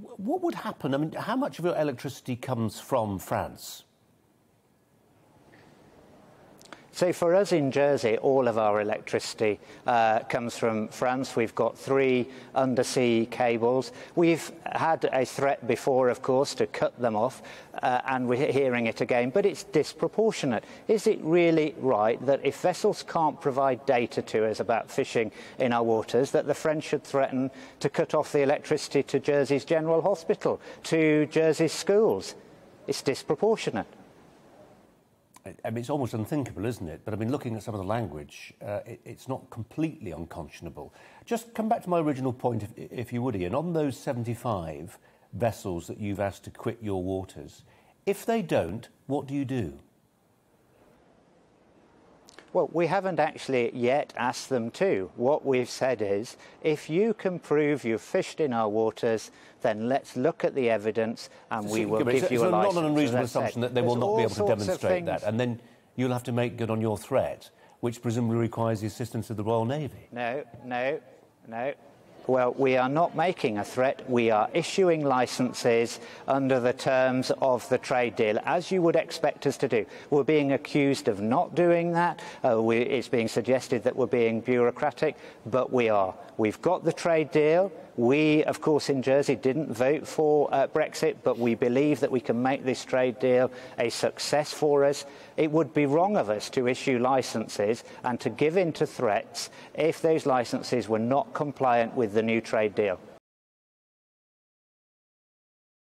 What would happen? I mean, how much of your electricity comes from France? So for us in Jersey, all of our electricity comes from France. We've got 3 undersea cables. We've had a threat before, of course, to cut them off, and we're hearing it again, but it's disproportionate. Is it really right that if vessels can't provide data to us about fishing in our waters, that the French should threaten to cut off the electricity to Jersey's General Hospital, to Jersey's schools? It's disproportionate. I mean, it's almost unthinkable, isn't it? But, I mean, looking at some of the language, it's not completely unconscionable. Just come back to my original point, if you would, Ian. On those 75 vessels that you've asked to quit your waters, if they don't, what do you do? Well, we haven't actually yet asked them to. What we've said is, if you can prove you've fished in our waters, then let's look at the evidence and we will give you a license. It's not an unreasonable assumption that they will not be able to demonstrate that. And then you'll have to make good on your threat, which presumably requires the assistance of the Royal Navy. No, no, no. Well, we are not making a threat. We are issuing licences under the terms of the trade deal, as you would expect us to do. We're being accused of not doing that. It's being suggested that we're being bureaucratic, but we are. We've got the trade deal. We, of course, in Jersey didn't vote for Brexit, but we believe that we can make this trade deal a success for us. It would be wrong of us to issue licences and to give in to threats if those licences were not compliant with the new trade deal.